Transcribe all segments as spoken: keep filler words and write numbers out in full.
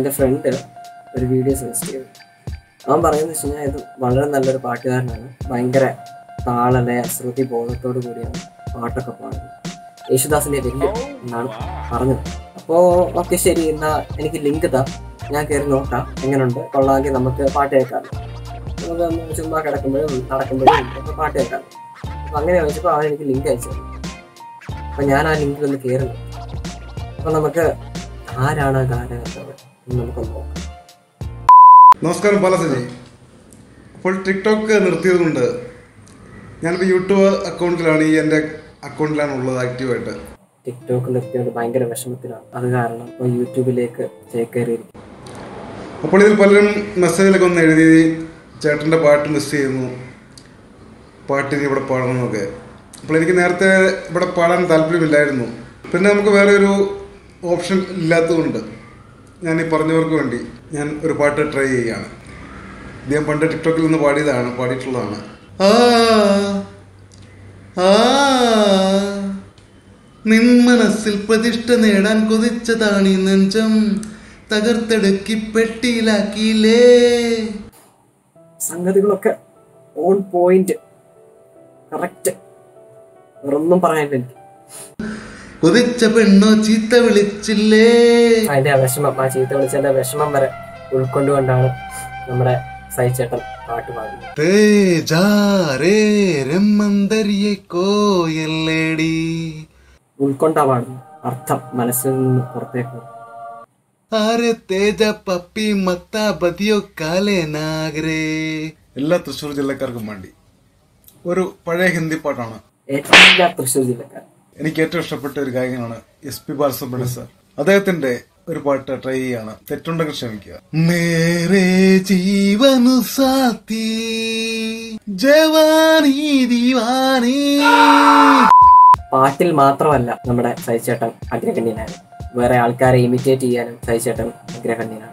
എൻ്റെ ഫ്രണ്ട് ഒരു video suggest ചെയ്തു. അവൻ പറയുന്നത് വെച്ച് കഴിഞ്ഞാൽ ഇത് വളരെ നല്ലൊരു പാട്ടുകാരനാണ്, ഭയങ്കര താളലയ ശ്രുതി ബോധത്തോടു കൂടിയാണ് പാട്ടൊക്കെ പാടുന്നത്, യേശുദാസിൻ്റെ ലിങ്ക് എന്നാണ് പറഞ്ഞത്. അപ്പോൾ ഓക്കെ ശരി, എന്നാൽ എനിക്ക് ലിങ്ക് താ, ഞാൻ കയറി നോക്കാം എങ്ങനെയുണ്ട്, കൊള്ളാമെങ്കിൽ നമുക്ക് പാട്ട് കേൾക്കാം, നമുക്ക് ചുമ്മാ കിടക്കുമ്പോഴും നടക്കുമ്പോഴും ഒക്കെ പാട്ട് കേൾക്കാം. അപ്പം അങ്ങനെ വെച്ചപ്പോൾ അവൻ എനിക്ക് ലിങ്ക് അയച്ചു. അപ്പം ഞാൻ ആ ലിങ്കിൽ ഒന്ന് കയറി നോക്കാം. അപ്പം നമുക്ക് ആരാണ് ആ ഗാനകർത്താവ് നമുക്കൊന്ന് നോക്കാം. നമസ്കാരം പല സജി. അപ്പോൾ ടിക്ടോക്ക് നിർത്തിയതുകൊണ്ട് ഞാനിപ്പോൾ യൂട്യൂബ് അക്കൗണ്ടിലാണ്, ഈ എൻ്റെ അക്കൗണ്ടിലാണ് ഉള്ളത് ആക്റ്റീവായിട്ട്. ടിക്ടോക്ക് നിർത്തിയത് ഭയങ്കര വിഷമത്തിലാണ്, അത് കാരണം ഇപ്പോൾ യൂട്യൂബിലേക്ക് ചേക്കേറിയിരിക്കും. അപ്പോൾ ഇതിൽ പലരും മെസ്സേജിലൊക്കെ ഒന്ന് എഴുതി, ചേട്ടൻ്റെ പാട്ട് മിസ് ചെയ്യുന്നു, പാട്ടിന് ഇവിടെ പാടണമെന്നൊക്കെ. അപ്പോൾ എനിക്ക് നേരത്തെ ഇവിടെ പാടാൻ താല്പര്യമില്ലായിരുന്നു, പിന്നെ നമുക്ക് വേറെ ഒരു ഓപ്ഷൻ ഇല്ലാത്തതുകൊണ്ട് ഞാൻ ഈ പറഞ്ഞവർക്ക് വേണ്ടി ഞാൻ ഒരു പാട്ട് ട്രൈ ചെയ്യുകയാണ്. ഞാൻ പണ്ട് ടിക്ടോക്കിൽ നിന്ന് പാടിയതാണ്, പാടിയിട്ടുള്ളതാണ്. നിൻമനസ്സിൽ പ്രതിഷ്ഠ നേടാൻ കൊതിച്ചതാണീ നെഞ്ചം, തകർത്തെടുക്കി പെട്ടിയിലാക്കിയില്ലേ. സംഗതികളൊക്കെ ഓൺ പോയിന്റ്, കറക്റ്റ്, ഒന്നും പറയാനില്ല എനിക്ക്. കൊതിച്ച പെണ്ണോ ചീത്ത വിളിച്ചില്ലേ. അതിന്റെ വിഷമം, ആ ചീത്ത വിളിച്ചതിന്റെ വിഷമം വരെ ഉൾക്കൊണ്ടുകൊണ്ടാണ് നമ്മുടെ സൈചേട്ടൻ പാട്ട് പാടുന്നത്. ഉൾക്കൊണ്ടാ പാടുന്നത്, അർത്ഥം മനസ്സിൽ നിന്ന് പുറത്തേക്ക് പോകും. എല്ലാ തൃശ്ശൂർ ജില്ലക്കാർക്കും വേണ്ടി ഒരു പഴയ ഹിന്ദി പാട്ടാണ്. എല്ലാ തൃശ്ശൂർ ജില്ലക്കാർ എനിക്ക് ഏറ്റവും ഇഷ്ടപ്പെട്ട ഒരു ഗായകനാണ് എസ് പി ബാലസുബ്രഹ്മണ്യൻ സാർ. അദ്ദേഹത്തിന്റെ ഒരു പാട്ട് ട്രൈ ചെയ്യാണ്, തെറ്റുണ്ടെങ്കിൽ ക്ഷമിക്കുക. മേരേ ജീവനു സാത്തി ജവാനി ദിവാനി. പാട്ടിൽ മാത്രമല്ല നമ്മുടെ സൈചേട്ടൻ അഗ്രഗണ്യനാണ്, വേറെ ആൾക്കാരെ ഇമിറ്റേറ്റ് ചെയ്യാനും സൈചേട്ടൻ അഗ്രഗണ്യനാണ്.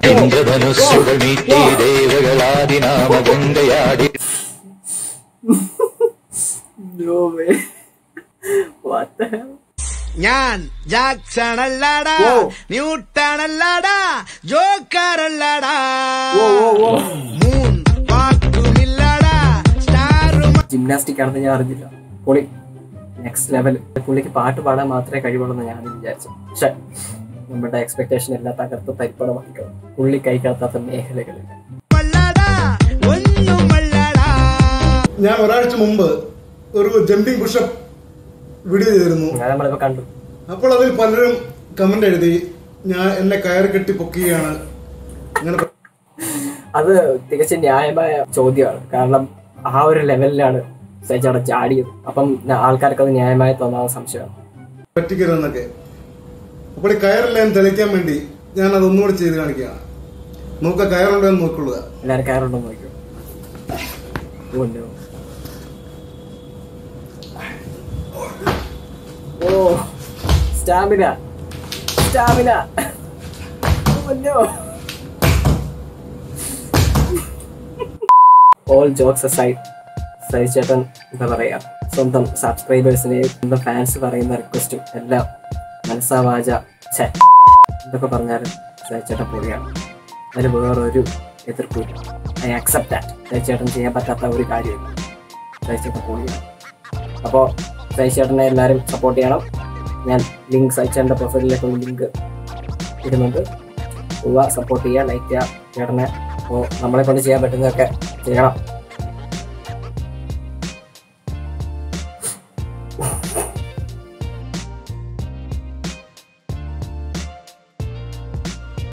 ഞാൻ ജാക്സൺ അല്ലാടാ, ന്യൂട്ടൺ അല്ലാടാ, ജോക്കർ അല്ലാടാ, മൂൺ വാക്കുമില്ലടാ, സ്റ്റാറും ജിംനാസ്റ്റിക് ആണെന്ന് ഞാൻ അറിഞ്ഞില്ല. പൊളി, നെക്സ്റ്റ് ലെവൽ. പുള്ളിക്ക് പാട്ട് പാടാൻ മാത്രമേ കഴിവുള്ളൂ ഞാൻ വിചാരിച്ചു, പക്ഷെ നമ്മുടെ എക്സ്പെക്ടേഷൻ എല്ലാം തകർത്ത് തരിപ്പണമാക്കിക്കണം. പുള്ളി കൈ കടത്താത്ത മേഖലകളിൽ ഞാൻ ഒരാഴ്ച മുമ്പ് ഒരു ജമ്പിംഗ് പുഷപ്പ് വീഡിയോ ചെയ്തിരുന്നു. അപ്പോൾ അതിൽ പലരും കമന്റ് എഴുതി, ഞാൻ എന്നെ കയറി കെട്ടി പൊക്കുകയാണ്. അത് തികച്ചും ന്യായമായ ചോദ്യമാണ്, കാരണം ആ ഒരു ലെവലിലാണ് സൈജാട ചാടിയത്. അപ്പം ആൾക്കാർക്ക് അത് ന്യായമായി തോന്നാൻ സംശയമാണ്, പറ്റിക്കരുതെന്നൊക്കെ. അപ്പോൾ ഈ കയറില്ലായ്മ തെളിയിക്കാൻ വേണ്ടി ഞാൻ അതൊന്നുകൂടി ചെയ്ത് കാണിക്കുകയാണ്. നോക്ക കയറുണ്ടോ എന്ന് നോക്കുള്ളൂ, എല്ലാവരും കയറുണ്ടോ നോക്കൂ. ഓ stamina, stamina. All jokes aside, സൈചേട്ടൻ എന്താ പറയുക, സ്വന്തം സബ്സ്ക്രൈബേഴ്സിനെയും സ്വന്തം ഫാൻസ് പറയുന്ന റിക്വസ്റ്റും എല്ലാം മനസ്സാവാജ ഇതൊക്കെ പറഞ്ഞാലും സൈചേട്ടൻ പൊളിയാണ്. അതിന് വേറൊരു എതിർപ്പില്ല. I accept that. സൈചേട്ടൻ ചെയ്യാൻ പറ്റാത്ത ഒരു കാര്യമില്ല, സൈചേട്ടൻ പൊളിയാണ്. അപ്പോൾ സൈചേട്ടനെ എല്ലാവരും സപ്പോർട്ട് ചെയ്യണം. ഞാൻ ലിങ്ക് സൈചേട്ടൻ്റെ പ്രൊഫൈലിലേക്ക് ലിങ്ക് ഇടുന്നുണ്ട്, സപ്പോർട്ട് ചെയ്യുക, ലൈക്ക് ചെയ്യുക ചേട്ടനെ. അപ്പോൾ നമ്മളെ കൊണ്ട് ചെയ്യാൻ പറ്റുന്നതൊക്കെ ചെയ്യണം.